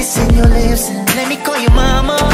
kiss in your lips. Let me call you mama.